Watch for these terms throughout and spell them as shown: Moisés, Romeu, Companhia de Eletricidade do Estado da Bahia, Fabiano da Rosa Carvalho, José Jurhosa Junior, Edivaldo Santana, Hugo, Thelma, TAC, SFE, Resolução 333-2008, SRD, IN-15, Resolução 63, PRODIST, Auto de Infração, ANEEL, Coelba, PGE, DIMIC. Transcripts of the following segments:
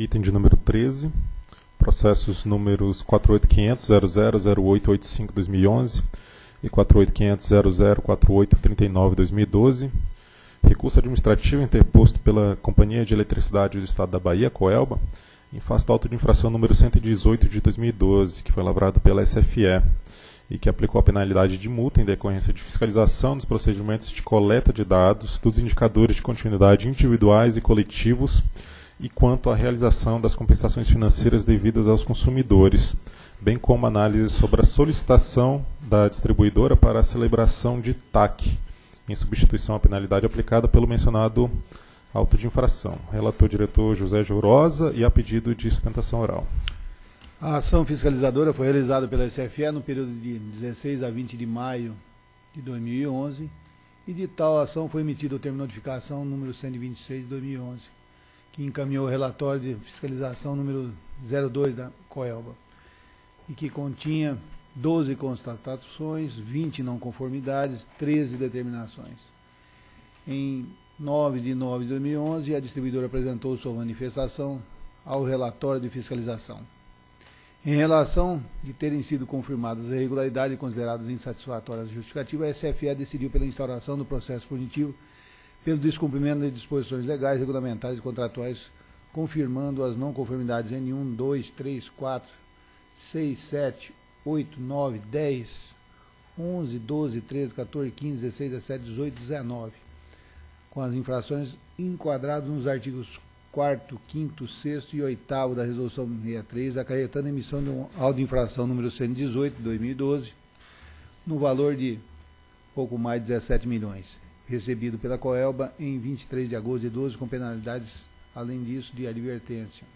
Item de número 13, processos números 48.500.000885/2011 e 48.500.004839/2012. Recurso administrativo interposto pela Companhia de Eletricidade do Estado da Bahia, Coelba, em face do auto de infração número 118 de 2012, que foi lavrado pela SFE e que aplicou a penalidade de multa em decorrência de fiscalização dos procedimentos de coleta de dados, dos indicadores de continuidade individuais e coletivos e quanto à realização das compensações financeiras devidas aos consumidores, bem como análise sobre a solicitação da distribuidora para a celebração de TAC, em substituição à penalidade aplicada pelo mencionado auto de infração. Relator diretor José Jurhosa e a pedido de sustentação oral. A ação fiscalizadora foi realizada pela SFE no período de 16 a 20 de maio de 2011 e de tal ação foi emitido o termo de notificação número 126 de 2011, que encaminhou o relatório de fiscalização número 02 da Coelba e que continha 12 constatações, 20 não conformidades, 13 determinações. Em 9 de 9 de 2011, a distribuidora apresentou sua manifestação ao relatório de fiscalização. Em relação de terem sido confirmadas as irregularidades e consideradas insatisfatórias justificativas, a SFE decidiu pela instauração do processo punitivo pelo descumprimento de disposições legais, regulamentares e contratuais, confirmando as não conformidades N1, 2, 3, 4, 6, 7, 8, 9, 10, 11, 12, 13, 14, 15, 16, 17, 18, 19, com as infrações enquadradas nos artigos 4º, 5º, 6º e 8º da Resolução 63, acarretando a emissão de um auto de infração número 118, de 2012, no valor de pouco mais de 17 milhões, recebido pela Coelba em 23 de agosto de 12, com penalidades, além disso, de advertência,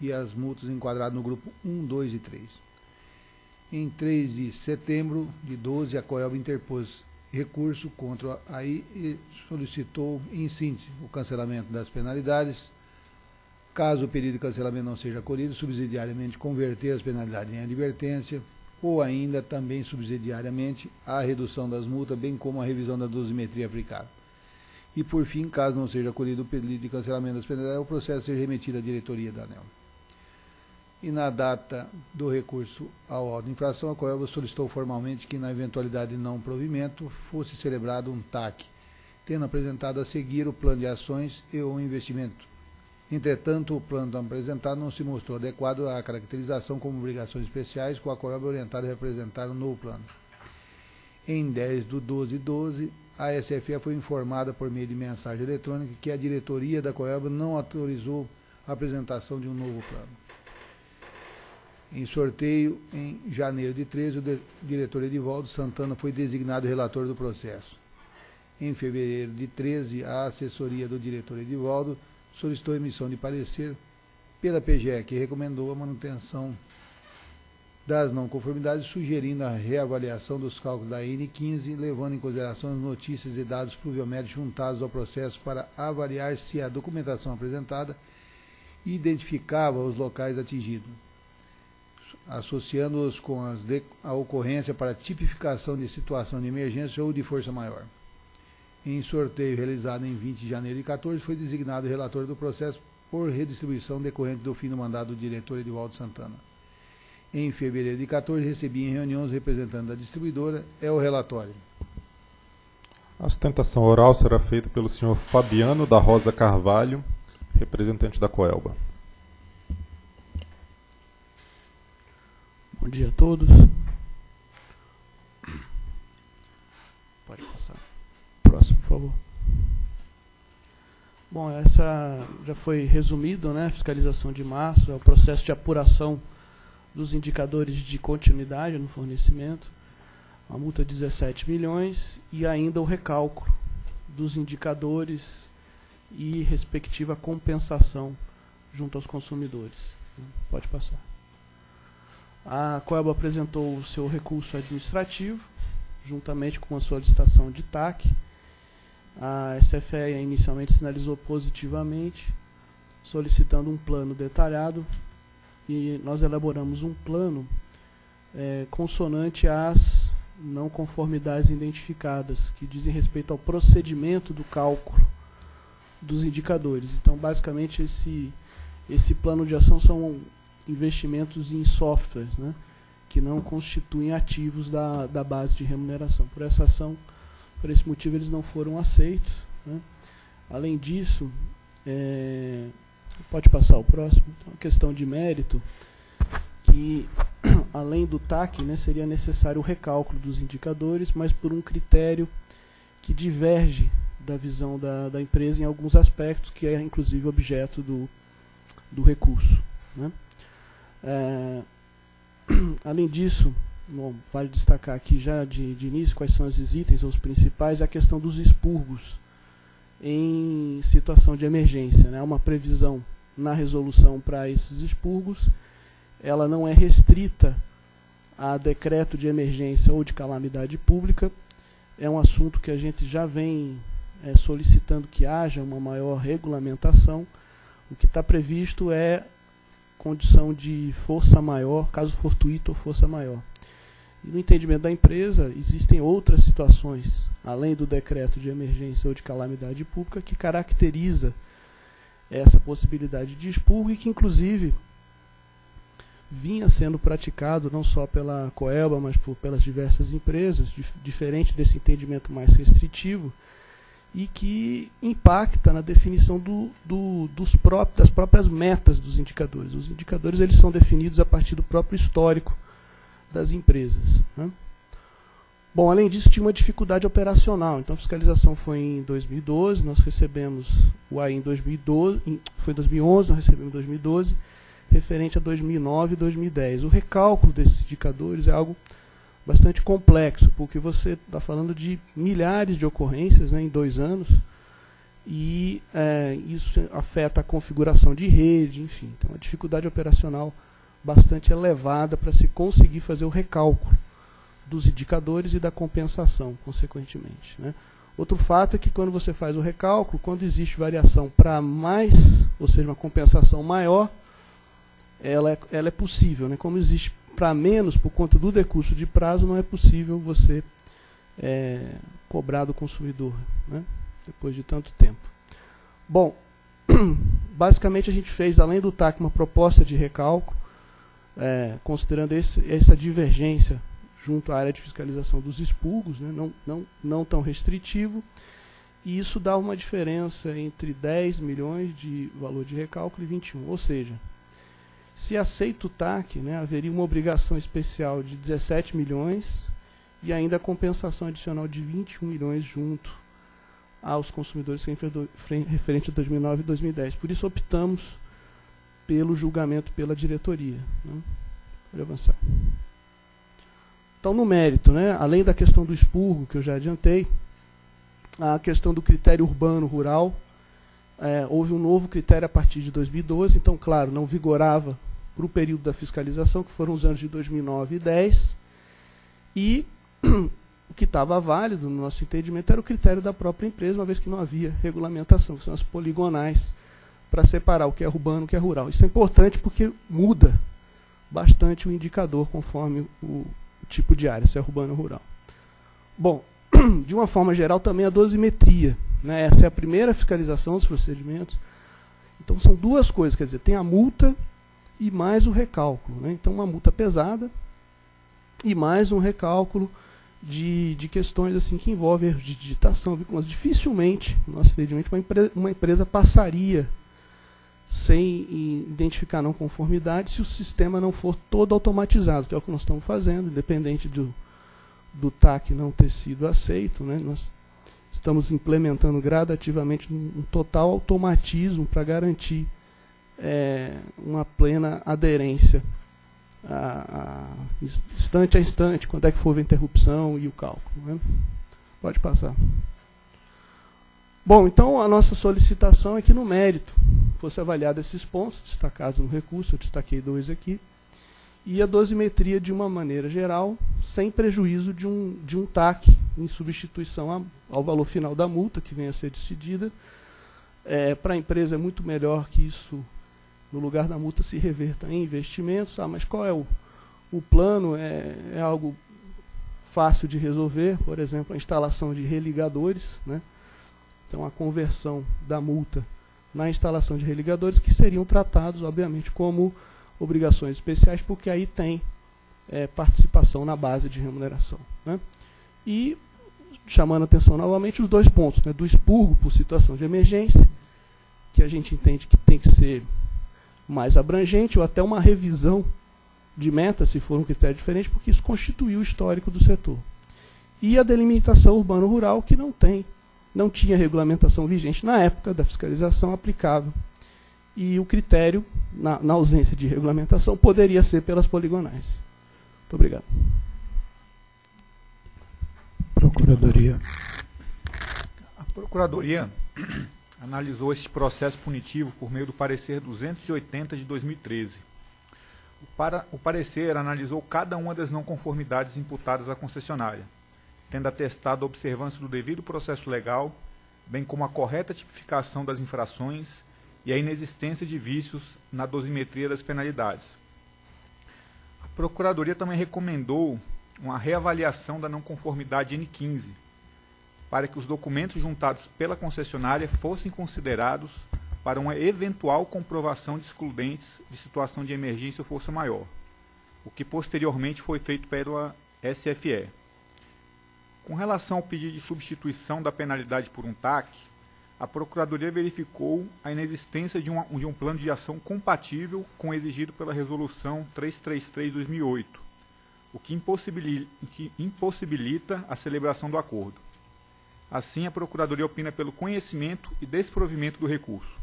e as multas enquadradas no grupo 1, 2 e 3. Em 3 de setembro de 12, a Coelba interpôs recurso contra a AI e solicitou, em síntese, o cancelamento das penalidades. Caso o pedido de cancelamento não seja acolhido, subsidiariamente converter as penalidades em advertência ou ainda também subsidiariamente a redução das multas, bem como a revisão da dosimetria aplicada. E, por fim, caso não seja acolhido o pedido de cancelamento das penalidades, o processo seja remetido à diretoria da ANEEL. E na data do recurso ao auto de infração, a Coelba solicitou formalmente que, na eventualidade de não provimento, fosse celebrado um TAC, tendo apresentado a seguir o plano de ações e o investimento. Entretanto, o plano apresentado não se mostrou adequado à caracterização como obrigações especiais, com a Coelba orientada a representar um novo plano. Em 10 de 12 de 12, a SFE foi informada por meio de mensagem eletrônica que a diretoria da Coelba não autorizou a apresentação de um novo plano. Em sorteio, em janeiro de 13, o diretor Edivaldo Santana foi designado relator do processo. Em fevereiro de 13, a assessoria do diretor Edivaldo solicitou emissão de parecer pela PGE, que recomendou a manutenção das não conformidades, sugerindo a reavaliação dos cálculos da IN-15, levando em consideração as notícias e dados pluviométricos juntados ao processo para avaliar se a documentação apresentada identificava os locais atingidos, associando-os com a ocorrência para tipificação de situação de emergência ou de força maior. Em sorteio realizado em 20 de janeiro de 14, foi designado relator do processo por redistribuição decorrente do fim do mandato do diretor Edivaldo Santana. Em fevereiro de 14, recebi em reunião os representantes da distribuidora. É o relatório. A sustentação oral será feita pelo senhor Fabiano da Rosa Carvalho, representante da Coelba. Bom dia a todos. Pode passar. Próximo, por favor. Bom, essa já foi resumido, né? Fiscalização de março, é o processo de apuração dos indicadores de continuidade no fornecimento, a multa de 17 milhões e ainda o recálculo dos indicadores e respectiva compensação junto aos consumidores. Pode passar. A Coelba apresentou o seu recurso administrativo, juntamente com a solicitação de TAC. A SFE inicialmente sinalizou positivamente, solicitando um plano detalhado, e nós elaboramos um plano consonante às não conformidades identificadas, que dizem respeito ao procedimento do cálculo dos indicadores. Então, basicamente, esse plano de ação são investimentos em softwares, né, que não constituem ativos da base de remuneração. Por essa ação, por esse motivo, eles não foram aceitos, né. Além disso, pode passar o próximo. Então, a questão de mérito, que além do TAC, né, seria necessário o recálculo dos indicadores, mas por um critério que diverge da visão da empresa em alguns aspectos, que é inclusive objeto do recurso, né. Além disso, bom, vale destacar aqui já de início quais são os itens, os principais, a questão dos expurgos em situação de emergência, né? Há uma previsão na resolução para esses expurgos, ela não é restrita a decreto de emergência ou de calamidade pública, é um assunto que a gente já vem solicitando que haja uma maior regulamentação. O que está previsto é condição de força maior, caso fortuito ou força maior. E no entendimento da empresa, existem outras situações, além do decreto de emergência ou de calamidade pública, que caracteriza essa possibilidade de expurgo e que, inclusive, vinha sendo praticado não só pela Coelba, mas pelas diversas empresas, diferente desse entendimento mais restritivo, e que impacta na definição das próprias metas dos indicadores. Os indicadores, eles são definidos a partir do próprio histórico das empresas, né? Bom, além disso, tinha uma dificuldade operacional. Então, a fiscalização foi em 2012, nós recebemos o AI em 2012, foi em 2011, nós recebemos em 2012, referente a 2009 e 2010. O recálculo desses indicadores é algo bastante complexo, porque você está falando de milhares de ocorrências, né, em 2 anos, e isso afeta a configuração de rede, enfim. Então, uma dificuldade operacional bastante elevada para se conseguir fazer o recálculo dos indicadores e da compensação, consequentemente, né. Outro fato é que quando você faz o recálculo, quando existe variação para mais, ou seja, uma compensação maior, ela é possível, né. Como existe para menos, por conta do decurso de prazo, não é possível você cobrar do consumidor, né, depois de tanto tempo. Bom, basicamente a gente fez, além do TAC, uma proposta de recálculo, considerando essa divergência junto à área de fiscalização dos expurgos, né, não tão restritivo, e isso dá uma diferença entre 10 milhões de valor de recálculo e 21, ou seja, se aceita o TAC, né, haveria uma obrigação especial de 17 milhões e ainda a compensação adicional de 21 milhões junto aos consumidores referente a 2009 e 2010. Por isso optamos pelo julgamento pela diretoria, né. Vou avançar. Então, no mérito, né, além da questão do expurgo, que eu já adiantei, a questão do critério urbano-rural, houve um novo critério a partir de 2012, então, claro, não vigorava para o período da fiscalização, que foram os anos de 2009 e 2010, e o que estava válido, no nosso entendimento, era o critério da própria empresa, uma vez que não havia regulamentação, que são as poligonais, para separar o que é urbano e o que é rural. Isso é importante porque muda bastante o indicador conforme o tipo de área, se é urbano ou rural. Bom, de uma forma geral, também a dosimetria, né, essa é a primeira fiscalização dos procedimentos. Então, são duas coisas, quer dizer, tem a multa e mais o recálculo, né? Então, uma multa pesada e mais um recálculo de questões assim que envolvem erros de digitação. Mas dificilmente, no nosso entendimento, uma empresa passaria sem identificar não conformidade se o sistema não for todo automatizado, que é o que nós estamos fazendo, independente do TAC não ter sido aceito, né? Nós estamos implementando gradativamente um total automatismo para garantir uma plena aderência instante a instante, quando é que houve a interrupção e o cálculo, né? Pode passar. Bom, então a nossa solicitação é que no mérito fosse avaliado esses pontos destacados no recurso, eu destaquei 2 aqui, e a dosimetria de uma maneira geral, sem prejuízo de um TAC, em substituição ao valor final da multa, que venha a ser decidida. Para a empresa é muito melhor que isso, no lugar da multa, se reverta em investimentos. Ah, mas qual é o plano? É algo fácil de resolver, por exemplo, a instalação de religadores, né? Então, a conversão da multa na instalação de religadores, que seriam tratados, obviamente, como obrigações especiais, porque aí tem participação na base de remuneração, né? E, chamando a atenção novamente, os dois pontos, né, do expurgo por situação de emergência, que a gente entende que tem que ser mais abrangente, ou até uma revisão de meta, se for um critério diferente, porque isso constituiu o histórico do setor. E a delimitação urbano-rural, que não tinha regulamentação vigente na época da fiscalização aplicável. E o critério, na ausência de regulamentação, poderia ser pelas poligonais. Muito obrigado. Procuradoria. A Procuradoria analisou esse processo punitivo por meio do parecer 280 de 2013. O parecer analisou cada uma das não conformidades imputadas à concessionária, tendo atestado a observância do devido processo legal, bem como a correta tipificação das infrações e a inexistência de vícios na dosimetria das penalidades. A Procuradoria também recomendou uma reavaliação da não conformidade IN-15, para que os documentos juntados pela concessionária fossem considerados para uma eventual comprovação de excludentes de situação de emergência ou força maior, o que posteriormente foi feito pela SFE. Com relação ao pedido de substituição da penalidade por um TAC, a Procuradoria verificou a inexistência de um plano de ação compatível com o exigido pela Resolução 333-2008, o que impossibilita a celebração do acordo. Assim, a Procuradoria opina pelo conhecimento e desprovimento do recurso.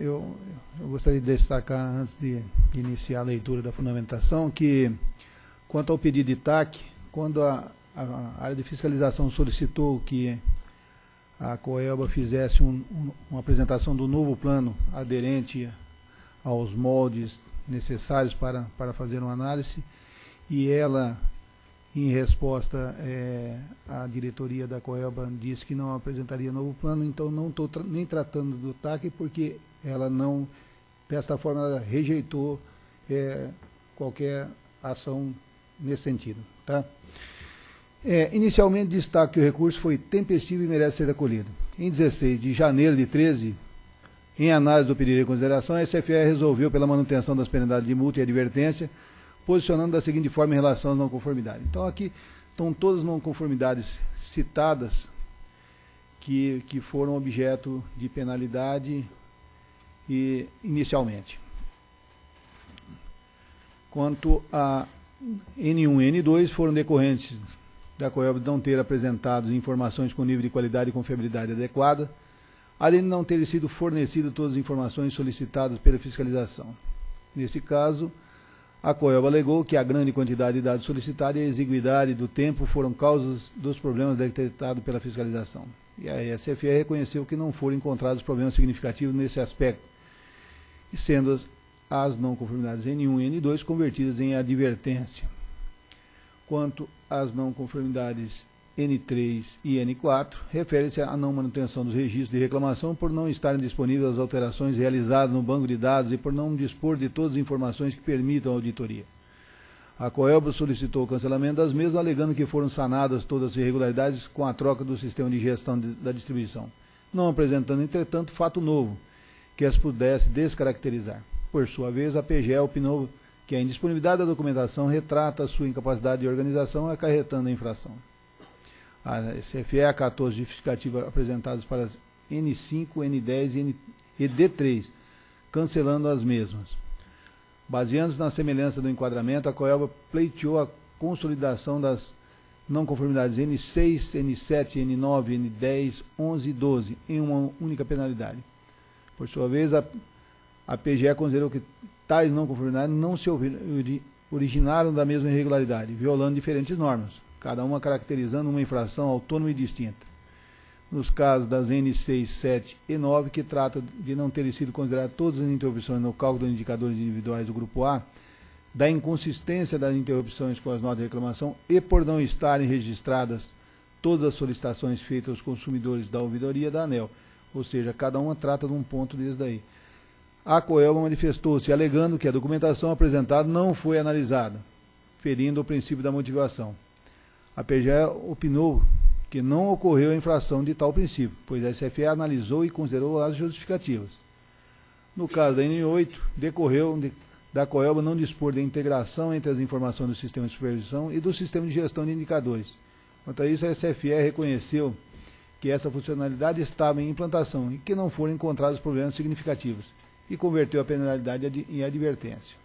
Eu gostaria de destacar, antes de iniciar a leitura da fundamentação, que, quanto ao pedido de TAC, quando a área de fiscalização solicitou que a Coelba fizesse uma apresentação do novo plano aderente aos moldes necessários para fazer uma análise, e ela, em resposta, à diretoria da Coelba disse que não apresentaria novo plano, então não estou nem tratando do TAC, porque ela não, desta forma, ela rejeitou qualquer ação nesse sentido, tá? Inicialmente, destaco que o recurso foi tempestivo e merece ser acolhido. Em 16 de janeiro de 13, em análise do pedido de consideração, a SFE resolveu pela manutenção das penalidades de multa e advertência, posicionando da seguinte forma em relação às não conformidades. Então, aqui estão todas as não conformidades citadas que foram objeto de penalidade e, inicialmente. Quanto a N1 e N2, foram decorrentes da Coelba de não ter apresentado informações com nível de qualidade e confiabilidade adequada, além de não ter sido fornecido todas as informações solicitadas pela fiscalização. Nesse caso, a Coelba alegou que a grande quantidade de dados solicitados e a exiguidade do tempo foram causas dos problemas detectados pela fiscalização. E a SFE reconheceu que não foram encontrados problemas significativos nesse aspecto, sendo as não conformidades N1 e N2 convertidas em advertência. Quanto às não conformidades N3 e N4, refere-se à não manutenção dos registros de reclamação por não estarem disponíveis as alterações realizadas no banco de dados e por não dispor de todas as informações que permitam a auditoria. A Coelba solicitou o cancelamento das mesmas, alegando que foram sanadas todas as irregularidades com a troca do sistema de gestão da distribuição, não apresentando, entretanto, fato novo que as pudesse descaracterizar. Por sua vez, a PGE opinou que a indisponibilidade da documentação retrata a sua incapacidade de organização, acarretando a infração. A SFE acatou as justificativas apresentadas para as N5, N10 e D3, cancelando as mesmas. Baseando-se na semelhança do enquadramento, a Coelba pleiteou a consolidação das não conformidades N6, N7, N9, N10, 11 e 12 em uma única penalidade. Por sua vez, a PGE considerou que tais não conformidades não se originaram da mesma irregularidade, violando diferentes normas, cada uma caracterizando uma infração autônoma e distinta. Nos casos das N6, 7 e 9, que trata de não terem sido consideradas todas as interrupções no cálculo dos indicadores individuais do Grupo A, da inconsistência das interrupções com as notas de reclamação e por não estarem registradas todas as solicitações feitas aos consumidores da ouvidoria da ANEEL, ou seja, cada uma trata de um ponto desde daí. A Coelba manifestou-se alegando que a documentação apresentada não foi analisada, ferindo o princípio da motivação. A PGE opinou que não ocorreu a infração de tal princípio, pois a SFE analisou e considerou as justificativas. No caso da IN-8, decorreu da Coelba não dispor da integração entre as informações do sistema de supervisão e do sistema de gestão de indicadores. Quanto a isso, a SFE reconheceu que essa funcionalidade estava em implantação e que não foram encontrados problemas significativos, e converteu a penalidade em advertência.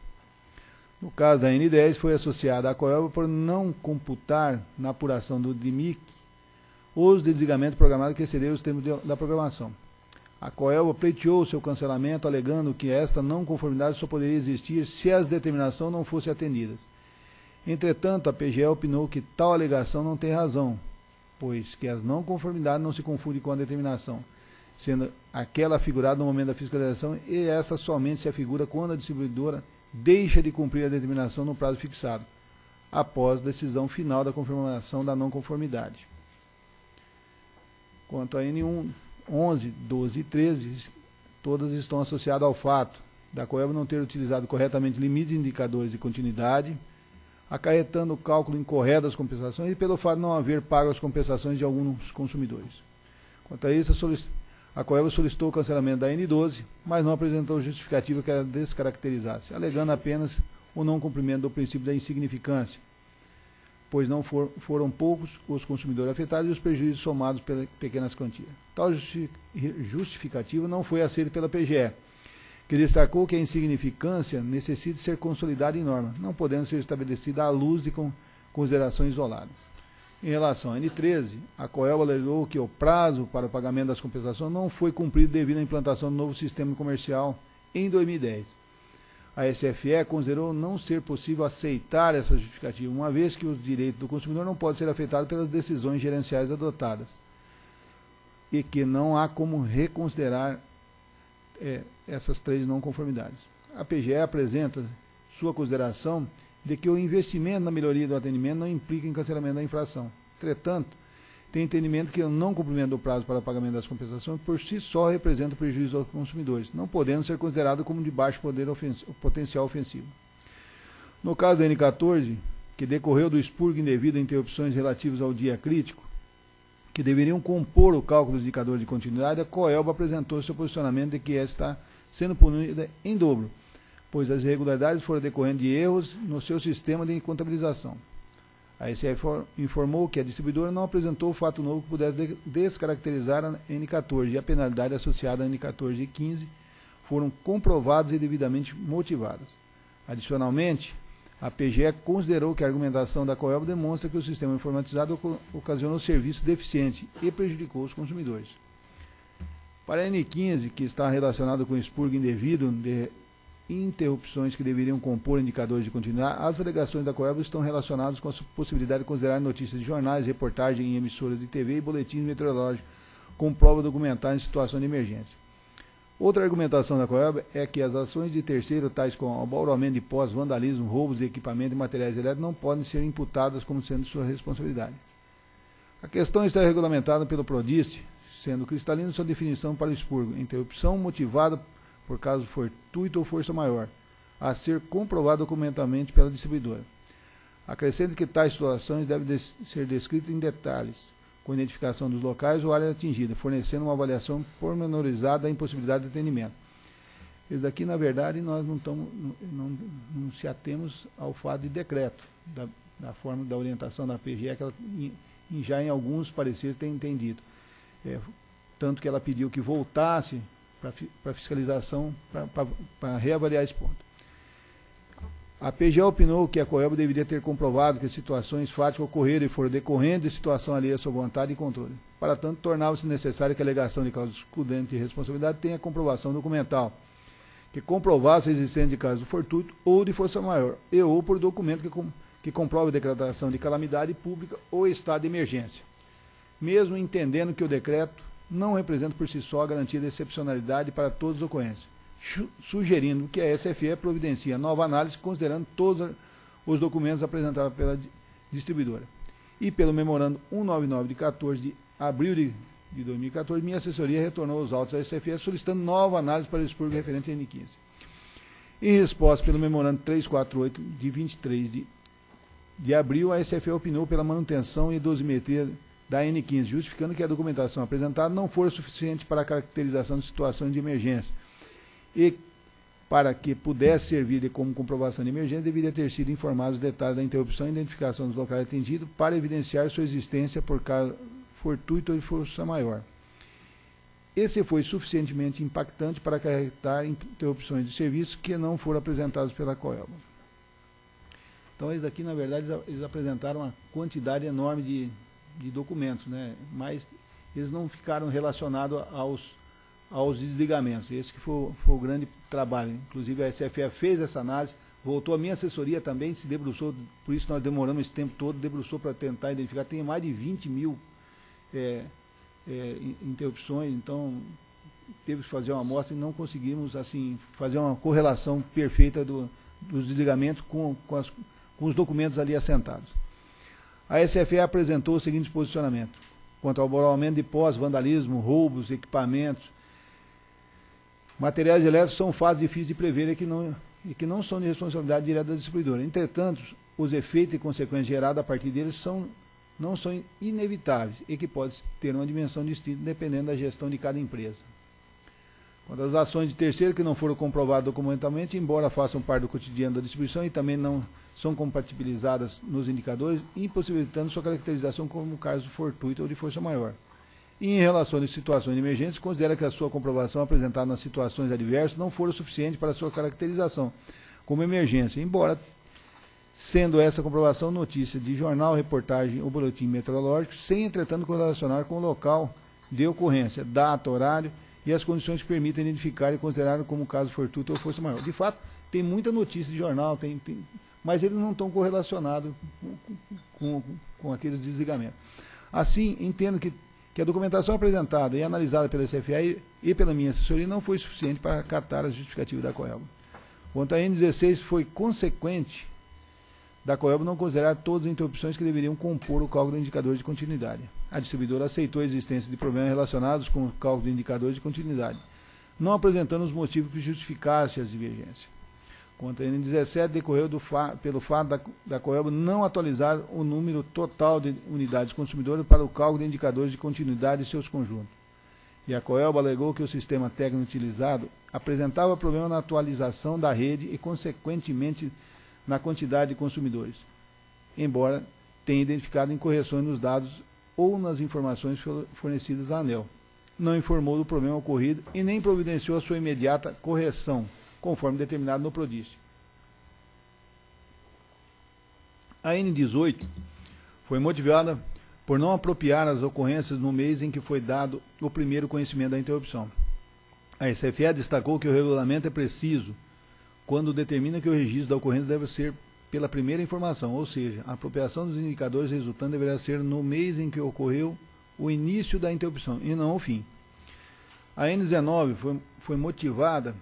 No caso da N10, foi associada à Coelba por não computar na apuração do DIMIC os desligamentos programados que excederam os termos da programação. A Coelba pleiteou seu cancelamento, alegando que esta não conformidade só poderia existir se as determinações não fossem atendidas. Entretanto, a PGE opinou que tal alegação não tem razão, pois que as não conformidades não se confundem com a determinação, sendo aquela figurada no momento da fiscalização, e esta somente se afigura quando a distribuidora deixa de cumprir a determinação no prazo fixado, após decisão final da confirmação da não conformidade. Quanto a N1, 11, 12 e 13, todas estão associadas ao fato da Coelba não ter utilizado corretamente limites de indicadores de continuidade, acarretando o cálculo incorreto das compensações e pelo fato de não haver pago as compensações de alguns consumidores. Quanto a isso, a Coelba solicitou o cancelamento da N12, mas não apresentou justificativa que a descaracterizasse, alegando apenas o não cumprimento do princípio da insignificância, pois não foram poucos os consumidores afetados e os prejuízos somados pelas pequenas quantias. Tal justificativa não foi aceita pela PGE, que destacou que a insignificância necessita ser consolidada em norma, não podendo ser estabelecida à luz de considerações isoladas. Em relação à N13, a Coelba alegou que o prazo para o pagamento das compensações não foi cumprido devido à implantação do novo sistema comercial em 2010. A SFE considerou não ser possível aceitar essa justificativa, uma vez que os direitos do consumidor não podem ser afetados pelas decisões gerenciais adotadas e que não há como reconsiderar essas três não conformidades. A PGE apresenta sua consideração de que o investimento na melhoria do atendimento não implica em cancelamento da infração. Entretanto, tem entendimento que o não cumprimento do prazo para o pagamento das compensações por si só representa prejuízo aos consumidores, não podendo ser considerado como de baixo poder potencial ofensivo. No caso da N14, que decorreu do expurgo indevido a interrupções relativas ao dia crítico, que deveriam compor o cálculo do indicador de continuidade, a Coelba apresentou seu posicionamento de que está sendo punida em dobro, pois as irregularidades foram decorrendo de erros no seu sistema de contabilização. A SFE informou que a distribuidora não apresentou o fato novo que pudesse descaracterizar a N14 e a penalidade associada a N14 e 15 foram comprovadas e devidamente motivadas. Adicionalmente, a PGE considerou que a argumentação da Coelba demonstra que o sistema informatizado ocasionou serviço deficiente e prejudicou os consumidores. Para a N15, que está relacionado com o expurgo indevido de interrupções que deveriam compor indicadores de continuidade, as alegações da Coelba estão relacionadas com a possibilidade de considerar notícias de jornais, reportagem em emissoras de TV e boletins meteorológicos com prova documentada em situação de emergência. Outra argumentação da Coelba é que as ações de terceiro, tais como abauramento de postos, vandalismo, roubos de equipamento e materiais elétricos, não podem ser imputadas como sendo sua responsabilidade. A questão está regulamentada pelo PRODIST, sendo cristalina sua definição para o expurgo, interrupção motivada por caso fortuito ou força maior, a ser comprovado documentalmente pela distribuidora. Acrescento que tais situações devem ser descritas em detalhes, com identificação dos locais ou área atingida, fornecendo uma avaliação pormenorizada da impossibilidade de atendimento. Esse daqui, na verdade, nós não se atemos ao fato de decreto, da forma da orientação da PGE, que ela já em alguns pareceres tem entendido. Tanto que ela pediu que voltasse para fiscalização, para reavaliar esse ponto. A PGE opinou que a Coelba deveria ter comprovado que situações fáticas ocorreram e foram decorrendo de situação alheia à sua vontade e controle. Para tanto, tornava-se necessário que a alegação de causa excludente de responsabilidade tenha comprovação documental, que comprovasse a existência de caso fortuito ou de força maior, e ou por documento que comprove a decretação de calamidade pública ou estado de emergência, mesmo entendendo que o decreto não representa por si só a garantia de excepcionalidade para todos os ocorrentes, sugerindo que a SFE providencie nova análise, considerando todos os documentos apresentados pela distribuidora. E pelo memorando 199 de 14 de abril de 2014, minha assessoria retornou aos autos da SFE solicitando nova análise para o expurgo referente a N15. Em resposta, pelo memorando 348 de 23 de abril, a SFE opinou pela manutenção e dosimetria da ANEEL, justificando que a documentação apresentada não for suficiente para a caracterização de situação de emergência e para que pudesse servir como comprovação de emergência, deveria ter sido informado os detalhes da interrupção e identificação dos locais atendidos para evidenciar sua existência por caso fortuito ou de força maior. Esse foi suficientemente impactante para acarretar interrupções de serviço que não foram apresentadas pela Coelba. Então, eles aqui, na verdade, eles apresentaram uma quantidade enorme de documentos, né? Mas eles não ficaram relacionados aos desligamentos. Esse que foi o grande trabalho. Inclusive, a SFE fez essa análise, voltou a minha assessoria também, se debruçou, por isso nós demoramos esse tempo todo, debruçou para tentar identificar. Tem mais de 20 mil interrupções, então teve que fazer uma amostra e não conseguimos assim fazer uma correlação perfeita dos desligamentos com os documentos ali assentados. A SFE apresentou o seguinte posicionamento quanto ao aumento de pós, vandalismo, roubos, equipamentos, materiais elétricos são fases difíceis de prever e que não são de responsabilidade direta da distribuidora. Entretanto, os efeitos e consequências gerados a partir deles não são inevitáveis e que pode ter uma dimensão distinta dependendo da gestão de cada empresa. Quanto às ações de terceiro que não foram comprovadas documentalmente, embora façam parte do cotidiano da distribuição e também não são compatibilizadas nos indicadores, impossibilitando sua caracterização como caso fortuito ou de força maior. E em relação às situações de emergência, considera que a sua comprovação apresentada nas situações adversas não for suficiente para a sua caracterização como emergência, embora sendo essa comprovação notícia de jornal, reportagem ou boletim meteorológico, sem, entretanto, correlacionar com o local de ocorrência, data, horário e as condições que permitem identificar e considerar como caso fortuito ou força maior. De fato, tem muita notícia de jornal, mas eles não estão correlacionados com aqueles desligamentos. Assim, entendo que a documentação apresentada e analisada pela SFE e pela minha assessoria não foi suficiente para acatar as justificativas da Coelba. Quanto à N16, foi consequente da Coelba não considerar todas as interrupções que deveriam compor o cálculo do indicador de continuidade. A distribuidora aceitou a existência de problemas relacionados com o cálculo do indicador de continuidade, não apresentando os motivos que justificassem as divergências. Quanto a N17, decorreu pelo fato da Coelba não atualizar o número total de unidades consumidoras para o cálculo de indicadores de continuidade e seus conjuntos. E a Coelba alegou que o sistema técnico utilizado apresentava problema na atualização da rede e, consequentemente, na quantidade de consumidores, embora tenha identificado incorreções nos dados ou nas informações fornecidas à ANEEL. Não informou do problema ocorrido e nem providenciou a sua imediata correção, conforme determinado no PRODIST. A N18 foi motivada por não apropriar as ocorrências no mês em que foi dado o primeiro conhecimento da interrupção. A SFE destacou que o regulamento é preciso quando determina que o registro da ocorrência deve ser pela primeira informação, ou seja, a apropriação dos indicadores resultante deverá ser no mês em que ocorreu o início da interrupção, e não o fim. A N19 foi motivada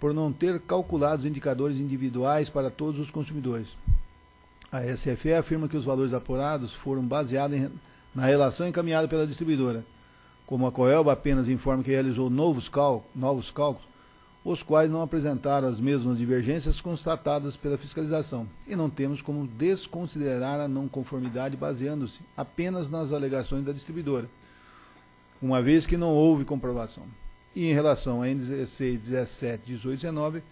por não ter calculado os indicadores individuais para todos os consumidores. A SFE afirma que os valores apurados foram baseados na relação encaminhada pela distribuidora. Como a Coelba apenas informa que realizou novos cálculos, os quais não apresentaram as mesmas divergências constatadas pela fiscalização, e não temos como desconsiderar a não conformidade baseando-se apenas nas alegações da distribuidora, uma vez que não houve comprovação. E em relação a N16, 17, 18 e 19,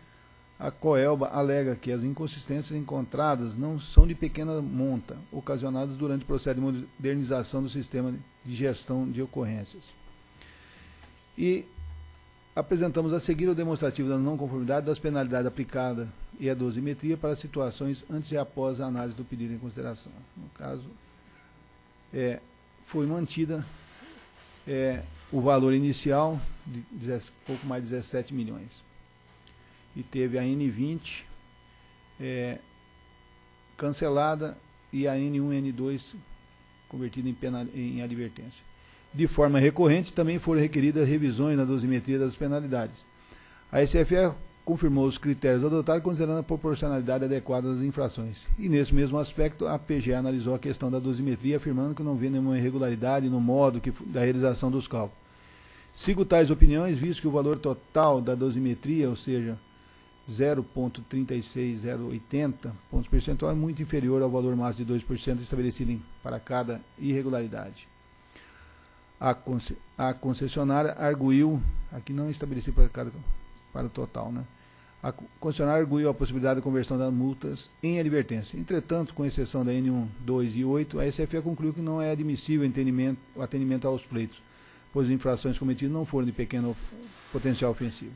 a Coelba alega que as inconsistências encontradas não são de pequena monta, ocasionadas durante o processo de modernização do sistema de gestão de ocorrências. E apresentamos a seguir o demonstrativo da não conformidade das penalidades aplicadas e a dosimetria para situações antes e após a análise do pedido em consideração. No caso, foi mantida o valor inicial de pouco mais de 17 milhões. E teve a N20 cancelada e a N1 e N2 convertida em advertência. De forma recorrente, também foram requeridas revisões na dosimetria das penalidades. A SFE confirmou os critérios adotados, considerando a proporcionalidade adequada das infrações. E nesse mesmo aspecto, a PGE analisou a questão da dosimetria, afirmando que não vê nenhuma irregularidade no modo da realização dos cálculos. Sigo tais opiniões, visto que o valor total da dosimetria, ou seja, 0,36080 pontos percentual, é muito inferior ao valor máximo de 2% estabelecido para cada irregularidade. a concessionária arguiu, aqui não estabeleci para o total, né? A concessionária arguiu a possibilidade de conversão das multas em advertência. Entretanto, com exceção da N1, 2 e 8, a SFE concluiu que não é admissível o atendimento aos pleitos, pois as infrações cometidas não foram de pequeno potencial ofensivo.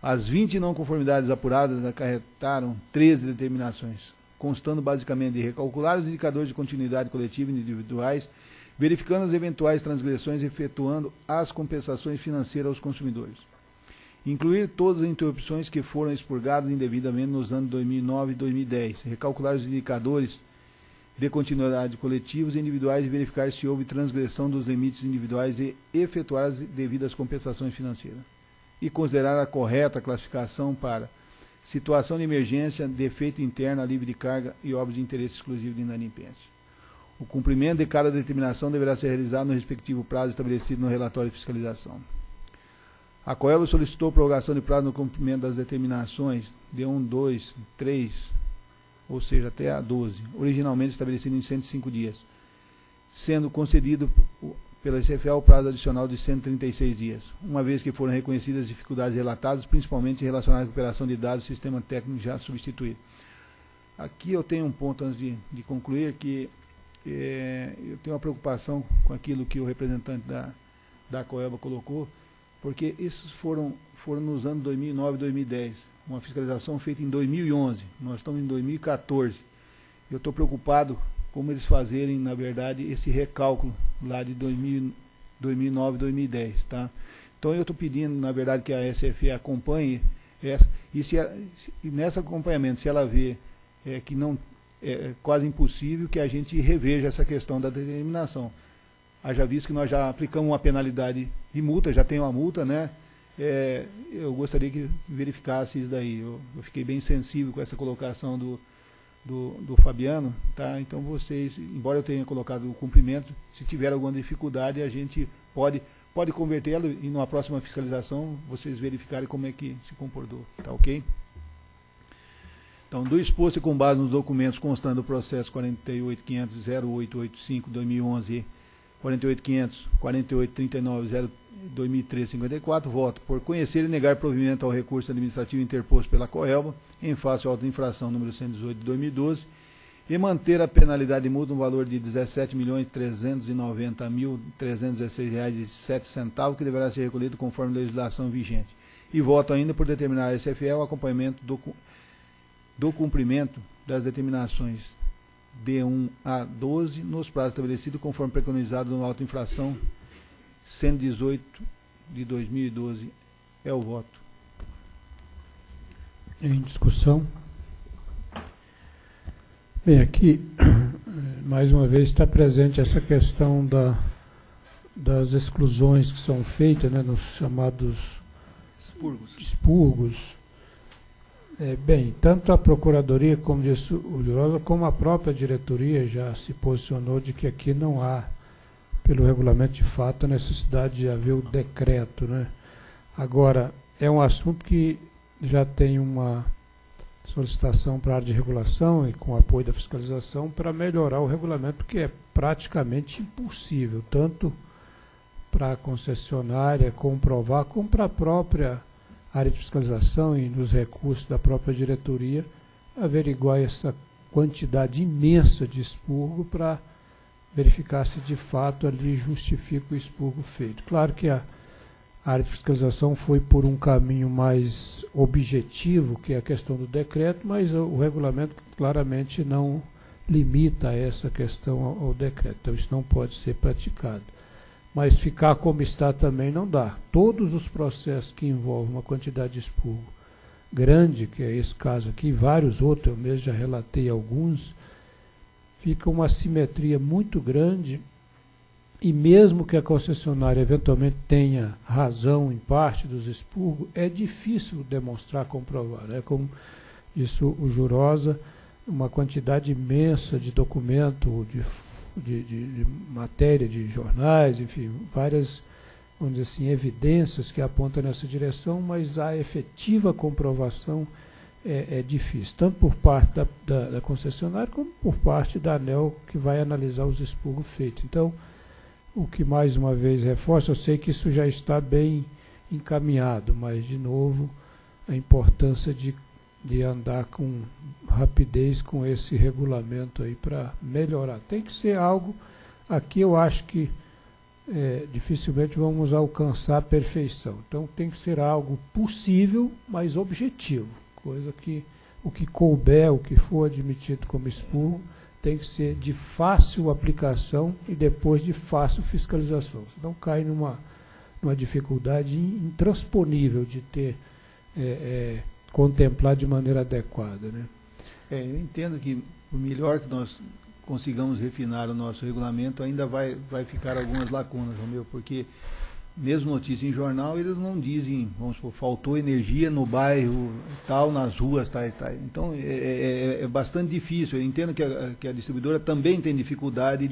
As 20 não conformidades apuradas acarretaram 13 determinações, constando basicamente de recalcular os indicadores de continuidade coletiva e individuais, verificando as eventuais transgressões e efetuando as compensações financeiras aos consumidores. Incluir todas as interrupções que foram expurgadas indevidamente nos anos 2009 e 2010. Recalcular os indicadores de continuidade coletivos e individuais e verificar se houve transgressão dos limites individuais e efetuar as devidas compensações financeiras. E considerar a correta classificação para situação de emergência, defeito interno, alívio de carga e obras de interesse exclusivo de inadimplência. O cumprimento de cada determinação deverá ser realizado no respectivo prazo estabelecido no relatório de fiscalização. A Coelba solicitou prorrogação de prazo no cumprimento das determinações de 1, 2, 3, ou seja, até a 12, originalmente estabelecido em 105 dias, sendo concedido pela SFE o prazo adicional de 136 dias, uma vez que foram reconhecidas as dificuldades relatadas, principalmente relacionadas à recuperação de dados do sistema técnico já substituído. Aqui eu tenho um ponto antes de concluir, que eu tenho uma preocupação com aquilo que o representante da Coelba colocou, porque esses foram nos anos 2009 e 2010, uma fiscalização feita em 2011, nós estamos em 2014. Eu estou preocupado como eles fazerem, na verdade, esse recálculo lá de 2009 e 2010. Tá? Então eu estou pedindo, na verdade, que a SFE acompanhe essa, e nesse acompanhamento, se ela vê que não é quase impossível, que a gente reveja essa questão da determinação. Haja visto que nós já aplicamos uma penalidade de multa, já tem uma multa, né? Eu gostaria que verificasse isso daí. Eu fiquei bem sensível com essa colocação do Fabiano, tá? Então vocês, embora eu tenha colocado o cumprimento, se tiver alguma dificuldade, a gente pode convertê-lo e numa próxima fiscalização vocês verificarem como é que se comportou, tá ok? Então, do exposto e com base nos documentos constando o processo 48.500.0885-2011 48.500.48.39.0.2013.54, voto por conhecer e negar provimento ao recurso administrativo interposto pela Coelba, em face à auto-infração número 118 de 2012, e manter a penalidade de multa no valor de R$ 17.390.316,07, que deverá ser recolhido conforme a legislação vigente. E voto ainda por determinar a SFE o acompanhamento do cumprimento das determinações de 1 a 12, nos prazos estabelecidos conforme preconizado no auto-infração 118 de 2012. É o voto. Em discussão. Bem, aqui, mais uma vez, está presente essa questão das exclusões que são feitas, né, nos chamados expurgos. Bem, tanto a Procuradoria, como disse o Jurhosa, como a própria diretoria já se posicionou de que aqui não há, pelo regulamento de fato, a necessidade de haver o decreto, né? Agora, é um assunto que já tem uma solicitação para a área de regulação e com o apoio da fiscalização para melhorar o regulamento, que é praticamente impossível, tanto para a concessionária comprovar, como para a própria área de fiscalização e nos recursos da própria diretoria, averiguar essa quantidade imensa de expurgo para verificar se de fato ali justifica o expurgo feito. Claro que a área de fiscalização foi por um caminho mais objetivo, que é a questão do decreto, mas o regulamento claramente não limita essa questão ao decreto, então isso não pode ser praticado. Mas ficar como está também não dá. Todos os processos que envolvem uma quantidade de expurgo grande, que é esse caso aqui, vários outros, eu mesmo já relatei alguns, fica uma assimetria muito grande e mesmo que a concessionária eventualmente tenha razão em parte dos expurgos, é difícil demonstrar, comprovar. É como disse o Jurhosa, uma quantidade imensa de documento, de matéria, de jornais, enfim, várias, vamos dizer assim, evidências que apontam nessa direção, mas a efetiva comprovação é difícil, tanto por parte da concessionária como por parte da ANEEL, que vai analisar os expurgos feitos. Então, o que mais uma vez reforça, eu sei que isso já está bem encaminhado, mas, de novo, a importância de andar com rapidez com esse regulamento aí para melhorar. Tem que ser algo, aqui eu acho que dificilmente vamos alcançar a perfeição. Então tem que ser algo possível, mas objetivo. Coisa que o que couber, o que for admitido como expurgo, tem que ser de fácil aplicação e depois de fácil fiscalização. Senão cai numa dificuldade intransponível de ter contemplar de maneira adequada, né? Eu entendo que por melhor que nós consigamos refinar o nosso regulamento, ainda vai ficar algumas lacunas, Romeu, porque mesmo notícia em jornal, eles não dizem, vamos supor, faltou energia no bairro tal, nas ruas tal e tal. Então, é bastante difícil. Eu entendo que a distribuidora também tem dificuldade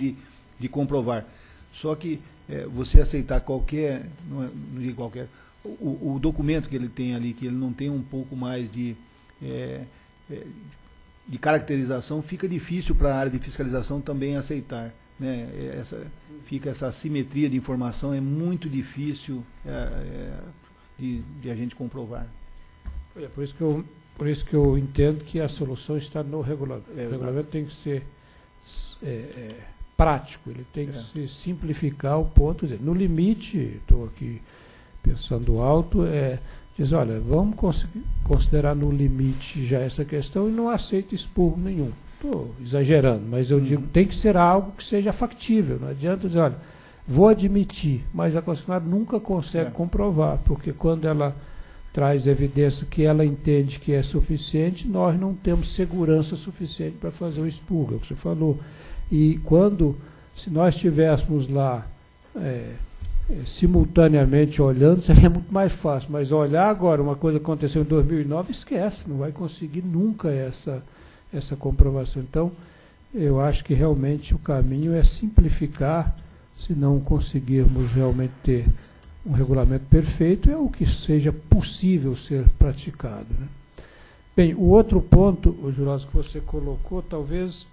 de comprovar. Só que você aceitar qualquer, não digo qualquer, o documento que ele tem ali, que ele não tem um pouco mais de caracterização, fica difícil para a área de fiscalização também aceitar, né? Fica essa assimetria de informação, é muito difícil de a gente comprovar. É por isso que eu entendo que a solução está no regulamento. O regulamento tem que ser prático, ele tem que se simplificar ao ponto, no limite, estou aqui pensando alto, diz, olha, vamos considerar no limite já essa questão e não aceito expurgo nenhum. Estou exagerando, mas eu digo, tem que ser algo que seja factível. Não adianta dizer, olha, vou admitir, mas a concessionária nunca consegue comprovar, porque quando ela traz evidência que ela entende que é suficiente, nós não temos segurança suficiente para fazer o expurgo, é o que você falou. E se nós tivéssemos lá... simultaneamente olhando, seria muito mais fácil, mas olhar agora uma coisa que aconteceu em 2009, esquece, não vai conseguir nunca essa comprovação. Então, eu acho que realmente o caminho é simplificar, se não conseguirmos realmente ter um regulamento perfeito, é o que seja possível ser praticado, né? Bem, o outro ponto, o Jurhosa, que você colocou, talvez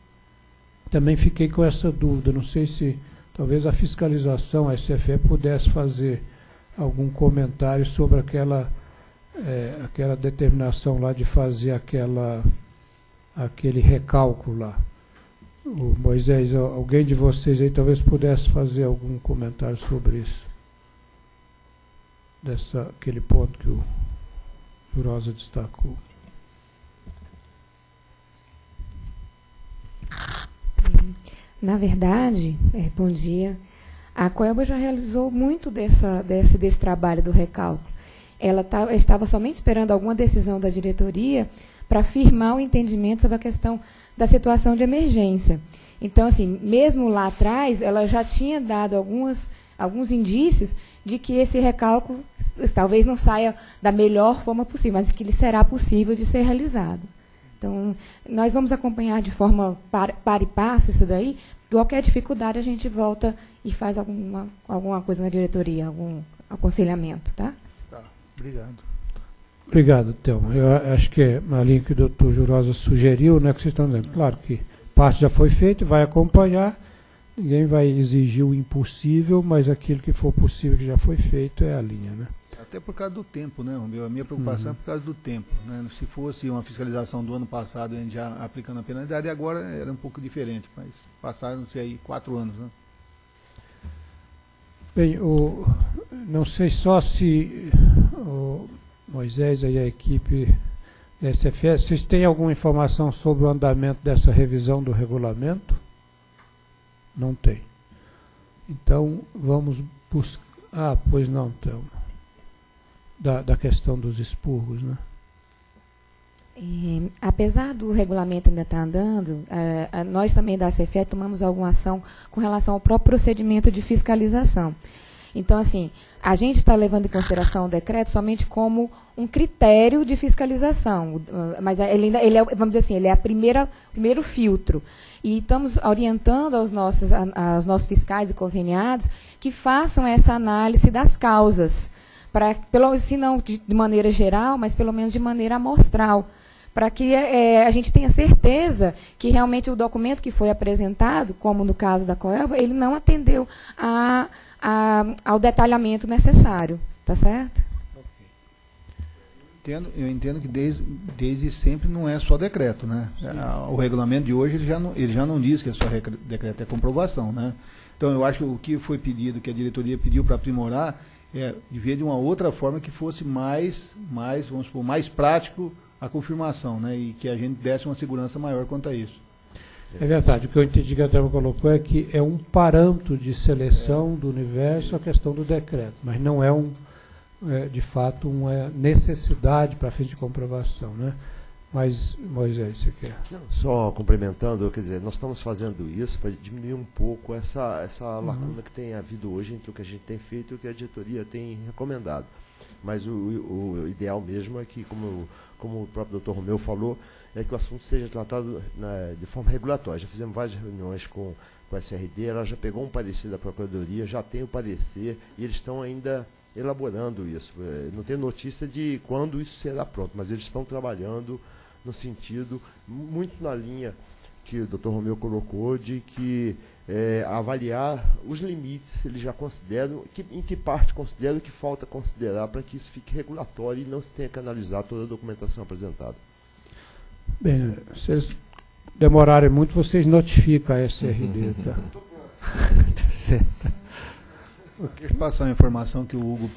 também fiquei com essa dúvida, não sei se talvez a fiscalização, a SFE, pudesse fazer algum comentário sobre aquela determinação lá de fazer aquele recálculo lá. O Moisés, alguém de vocês aí talvez pudesse fazer algum comentário sobre isso. Aquele ponto que o Jurhosa destacou. Na verdade, bom dia, a Coelba já realizou muito desse trabalho do recálculo. Ela estava somente esperando alguma decisão da diretoria para firmar o entendimento sobre a questão da situação de emergência. Então, assim, mesmo lá atrás, ela já tinha dado alguns indícios de que esse recálculo talvez não saia da melhor forma possível, mas que ele será possível de ser realizado. Então, nós vamos acompanhar de forma par e passo isso daí. Qualquer dificuldade, a gente volta e faz alguma coisa na diretoria, algum aconselhamento, tá? Tá, obrigado. Obrigado, Thelma. Eu acho que é na linha que o doutor Jurhosa sugeriu, né, que vocês estão dizendo. Claro que parte já foi feita, vai acompanhar, ninguém vai exigir o impossível, mas aquilo que for possível que já foi feito é a linha, né? Até por causa do tempo, né, Romeu? A minha preocupação é por causa do tempo, né? Se fosse uma fiscalização do ano passado, a gente já aplicando a penalidade, agora era um pouco diferente, mas passaram-se aí 4 anos, né? Bem, não sei só se o Moisés e a equipe da SFE, vocês têm alguma informação sobre o andamento dessa revisão do regulamento? Não tem. Então, vamos buscar... Ah, pois não, Thelma. Da questão dos expurgos, né? Apesar do regulamento ainda estar andando, nós também da SFE tomamos alguma ação com relação ao próprio procedimento de fiscalização. Então, assim, a gente está levando em consideração o decreto somente como um critério de fiscalização, mas ele é, vamos dizer assim, ele é o primeiro filtro. E estamos orientando aos nossos fiscais e conveniados que façam essa análise das causas, se não de maneira geral, mas pelo menos de maneira amostral, para que a gente tenha certeza que realmente o documento que foi apresentado, como no caso da Coelba, ele não atendeu ao detalhamento necessário. Tá certo? Eu entendo que desde sempre não é só decreto, né? O regulamento de hoje ele já não diz que é só decreto, é comprovação, né? Então eu acho que o que foi pedido, que a diretoria pediu para aprimorar, devia de uma outra forma que fosse mais, vamos supor, mais prático a confirmação, né? E que a gente desse uma segurança maior quanto a isso. É verdade, o que eu entendi que a Thelma colocou é que é um parâmetro de seleção do universo a questão do decreto, mas não é de fato, uma necessidade para fim de comprovação, né? Mas, Moisés, você quer? Não, só complementando, quer dizer, nós estamos fazendo isso para diminuir um pouco essa lacuna que tem havido hoje entre o que a gente tem feito e o que a diretoria tem recomendado. Mas o ideal mesmo é que, como o próprio doutor Romeu falou, é que o assunto seja tratado de forma regulatória. Já fizemos várias reuniões com a SRD, ela já pegou um parecer da Procuradoria, já tem o parecer, e eles estão ainda elaborando isso. Não tem notícia de quando isso será pronto, mas eles estão trabalhando no sentido, muito na linha que o Dr. Romeu colocou, de que avaliar os limites, eles já consideram, em que parte consideram, o que falta considerar para que isso fique regulatório e não se tenha que analisar toda a documentação apresentada. Bem, se eles demorarem muito, vocês notificam a SRD, tá? Tá certo. Deixa eu passar uma informação que o Hugo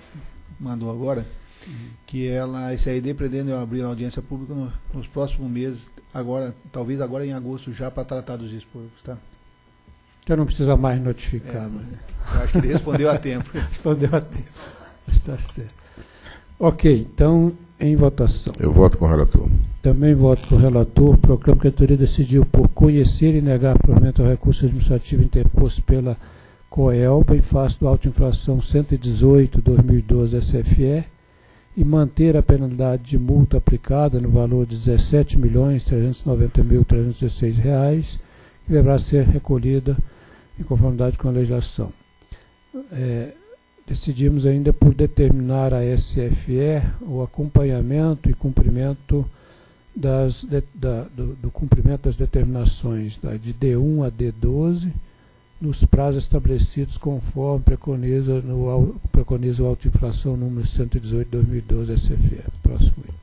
mandou agora, que a SRD pretende abrir a audiência pública nos próximos meses, agora, talvez agora em agosto já, para tratar dos expurgos, tá? Então não precisa mais notificar. Eu acho que ele respondeu a tempo. Respondeu a tempo. Tá certo. Ok, então, em votação. Eu voto com o relator. Também voto com o relator. Proclamo que a diretoria decidiu por conhecer e negar provimento ao recurso administrativo interposto pela Coelba em face do auto infração 118/2012 SFE e manter a penalidade de multa aplicada no valor de R$ 17.390.316, que deverá ser recolhida em conformidade com a legislação. Decidimos ainda por determinar a SFE o acompanhamento e cumprimento do cumprimento das determinações de D1 a D12, nos prazos estabelecidos conforme preconiza o auto-inflação número 118/2012 SFE. Próximo.